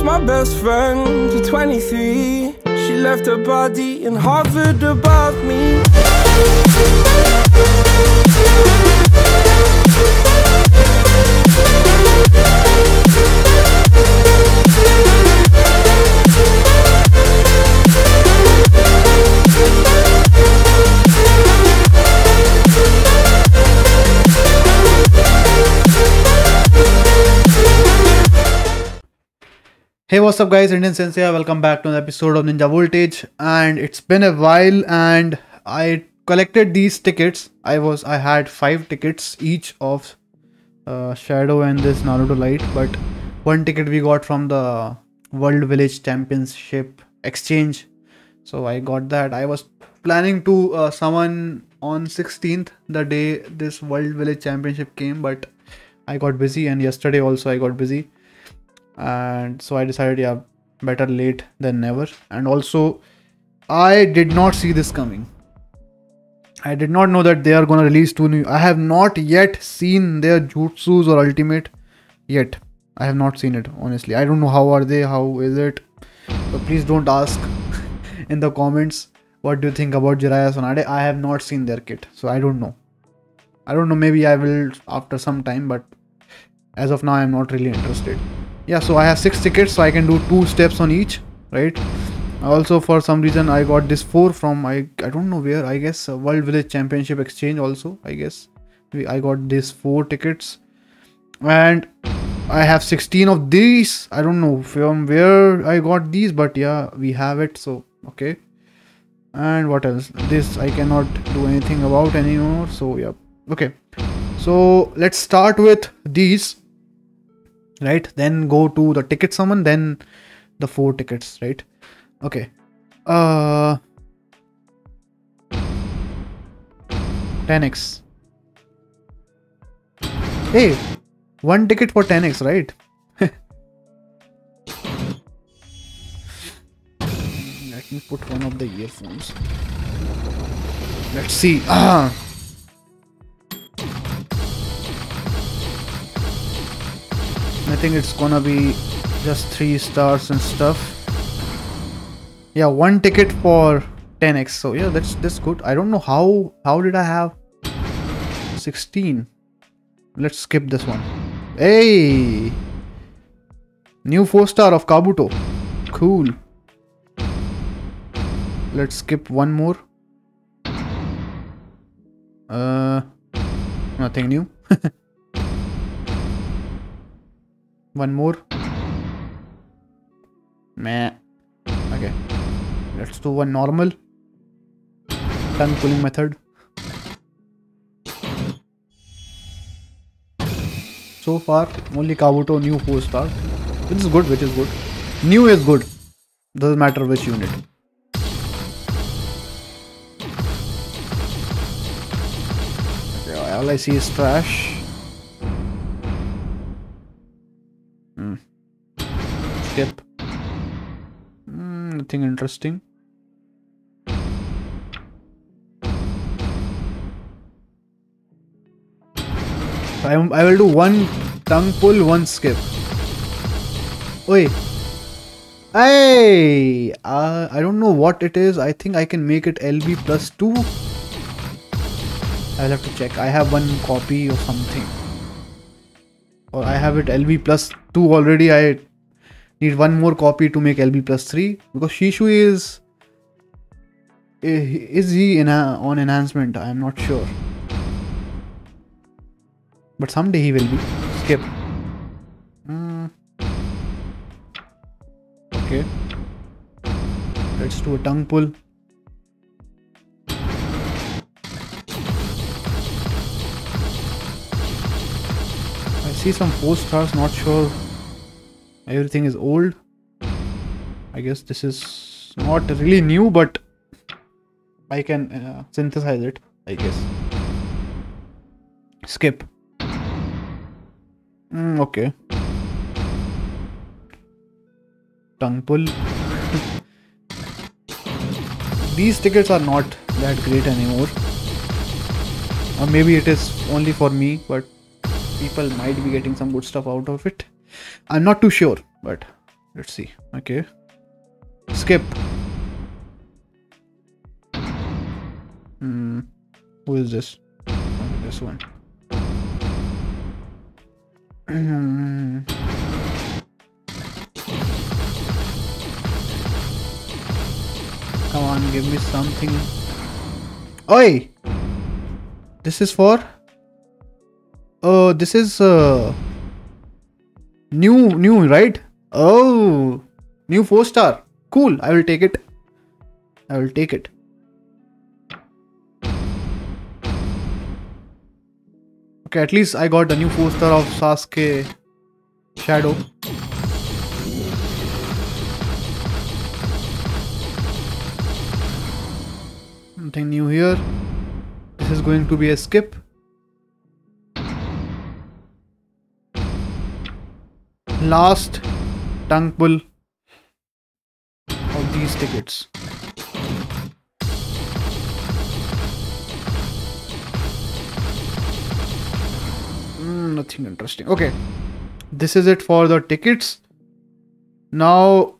lost my best friend to 23. She left her body and hovered above me. Hey, what's up guys, Indian Sensei here. Welcome back to an episode of Ninja Voltage, and it's been a while and I collected these tickets. I had 5 tickets each of Shadow and this Naruto Light, but one ticket we got from the World Village Championship exchange, so I got that. I was planning to summon on 16th, the day this World Village Championship came, but I got busy, and yesterday also I got busy. And so I decided, yeah, better late than never. And also I did not see this coming. I did not know that they are gonna release 2 new. I have not yet seen their jutsus or ultimate yet. I have not seen it, honestly. I don't know how are they, how is it, so please don't ask in the comments what do you think about Jiraiya Sonade. I have not seen their kit, so I don't know. Maybe I will after some time, but as of now I am not really interested. Yeah, so I have 6 tickets, so I can do 2 steps on each, right? Also, for some reason I got this 4 from I don't know where. I guess World Village Championship exchange also, I guess. I got these 4 tickets, and I have 16 of these. I don't know from where I got these, but yeah, we have it. So okay. And what else? This I cannot do anything about anymore. So yeah, okay. So let's start with these. Right, then go to the ticket summon, then the 4 tickets, right? Okay. 10x. Hey, 1 ticket for 10x, right? Let me put one of the earphones. Let's see. I think it's gonna be just 3 stars and stuff. Yeah, 1 ticket for 10x. So yeah, that's good. I don't know how did I have 16. Let's skip this one. Hey, new 4-star of Kabuto. Cool. Let's skip one more. Nothing new. One more. Meh. Okay. Let's do one normal. Tongue pulling method. So far, only Kabuto new 4-star. Which is good, New is good. Doesn't matter which unit. Okay, all I see is trash. Nothing interesting. I will do 1 tongue pull, 1 skip. Oi. Hey, I don't know what it is. I think I can make it LB plus 2. I'll have to check. I have 1 copy or something. Or I have it LB plus 2 already. I need 1 more copy to make LB plus 3, because Shishui is he on enhancement? I am not sure, but someday he will be. Skip. Okay, let's do a tongue pull. I see some 4 stars. Not sure. Everything is old. I guess this is not really new, but I can synthesize it, I guess. Skip. Okay. Tongue pull. These tickets are not that great anymore. Or maybe it is only for me, but people might be getting some good stuff out of it. I'm not too sure, but Let's see. Okay. Skip. Who is this? This one. Come on, give me something. Oi! This is for? Oh, this is new, right? Oh, new 4-star. Cool. I will take it. I will take it. Okay, at least I got the new 4-star of Sasuke Shadow. Nothing new here. This is going to be a skip. Last tongue pull of these tickets. Nothing interesting. Okay, this is it for the tickets. Now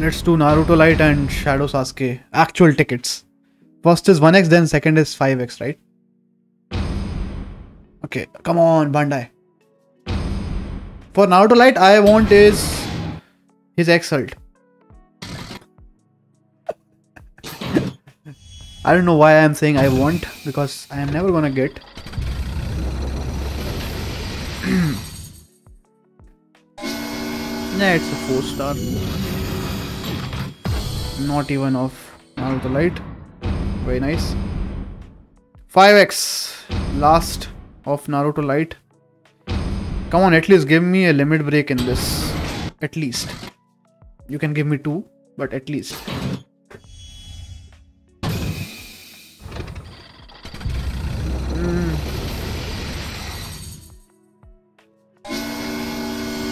let's do Naruto Light and Shadow Sasuke actual tickets. First is 1x, then second is 5x, right? Okay, come on, Bandai. For Naruto Light, I want is his Exalt. I don't know why I am saying I want, because I am never gonna get. Nah, it's a 4-star. Not even of Naruto Light. Very nice. 5x. Last of Naruto Light. Come on, at least give me a limit break in this. At least. You can give me 2, but at least.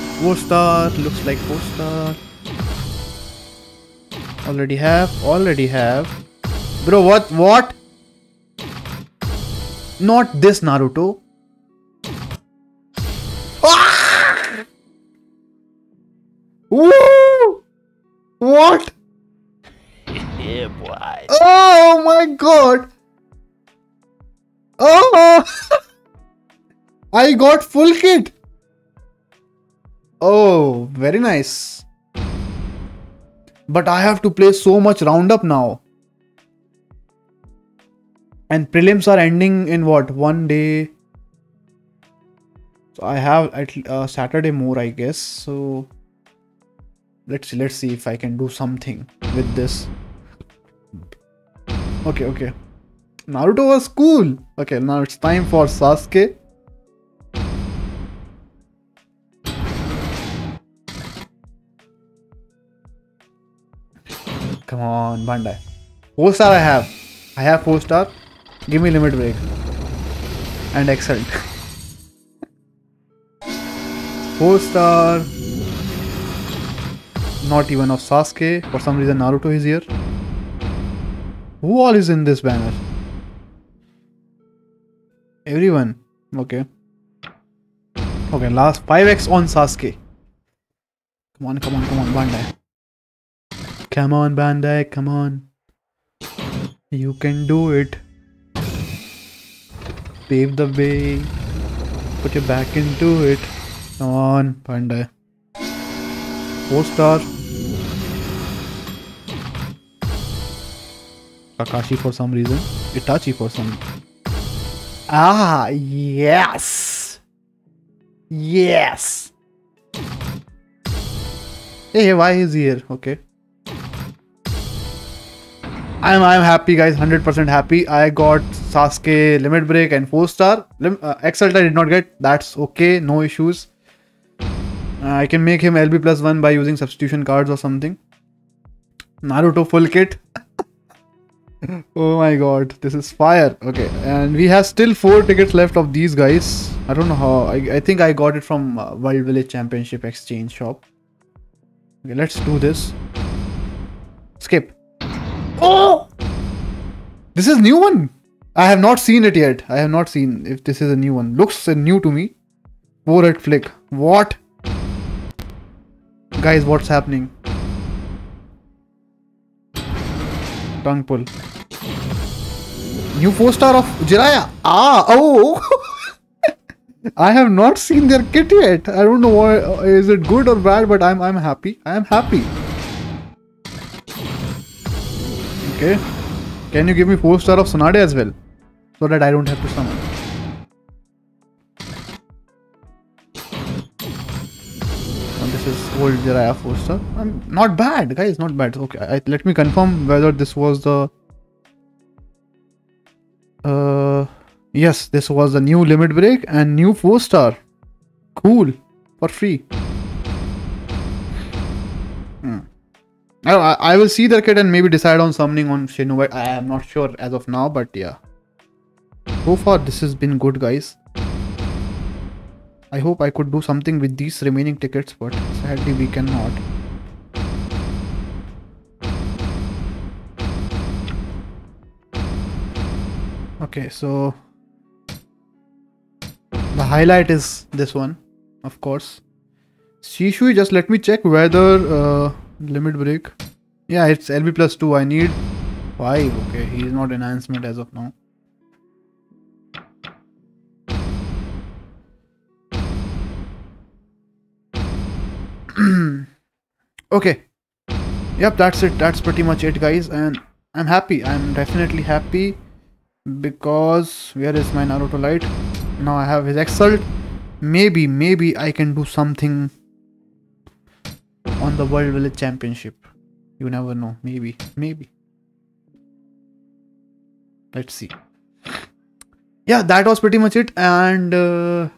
Four-star, looks like 4-star. Already have. Bro, what? Not this Naruto. Ah! Woo! What? Yeah, boy. Oh my god. Oh! I got full kit. Oh, very nice. But I have to play so much roundup now. And prelims are ending in what? 1 day. So I have Saturday more, I guess. So let's see if I can do something with this. Okay. Naruto was cool. Okay, now it's time for Sasuke. Come on, Bandai. 4-star I have. I have 4-star. Give me limit break. And excellent. 4-star. Not even of Sasuke. For some reason Naruto is here. Who all is in this banner? Everyone. Okay. Okay, last 5x on Sasuke. Come on, Bandai. Come on, Bandai, come on. You can do it. Pave the way. Put your back into it. Come on, Bandai. 4-star. Kakashi for some reason. Itachi for some. Ah, yes. Yes. Hey, why is he here? Okay. I'm happy, guys. 100% happy. I got Sasuke limit break and 4-star. Exalt I did not get. That's okay. No issues. I can make him LB plus 1 by using substitution cards or something. Naruto full kit. Oh my god. This is fire. Okay. And we have still 4 tickets left of these guys. I don't know how. I think I got it from Wild Village Championship Exchange Shop. Okay. Let's do this. Skip. Oh, this is new one. I have not seen it yet. I have not seen if this is a new one. Looks new to me. 4 at flick. What? Guys, what's happening? Tongue pull. New 4-star of Jiraiya. Ah, oh. I have not seen their kit yet. I don't know why. Is it good or bad? But I'm happy. I am happy. Okay. Can you give me 4-star of Sonade as well, so that I don't have to summon? Old Jiraiya 4-star. I'm not bad, guys, not bad. Okay, let me confirm whether this was the yes, this was the new limit break and new 4-star. Cool, for free. I will see their kit and maybe decide on summoning on Shinobi. I am not sure as of now, but yeah, so far this has been good, guys. I hope I could do something with these remaining tickets, but sadly we cannot. Okay, so the highlight is this one, of course. Shishui, just let me check whether limit break. Yeah, it's LB plus 2. I need 5. Okay, he is not enhancement as of now. Okay, yep, that's it. That's pretty much it, guys, and I'm happy. I'm definitely happy because where is my Naruto light? Now I have his Exalt. Maybe I can do something on the World Village Championship. You never know. Maybe. Let's see. Yeah, that was pretty much it, and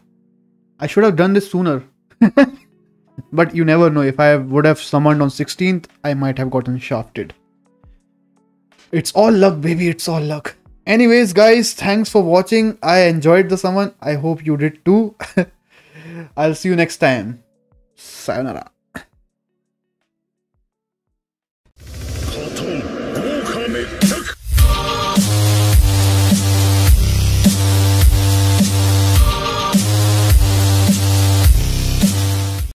I should have done this sooner. But you never know. If I would have summoned on 16th, I might have gotten shafted. It's all luck, baby. It's all luck. Anyways, guys, thanks for watching. I enjoyed the summon. I hope you did too. I'll see you next time. Sayonara.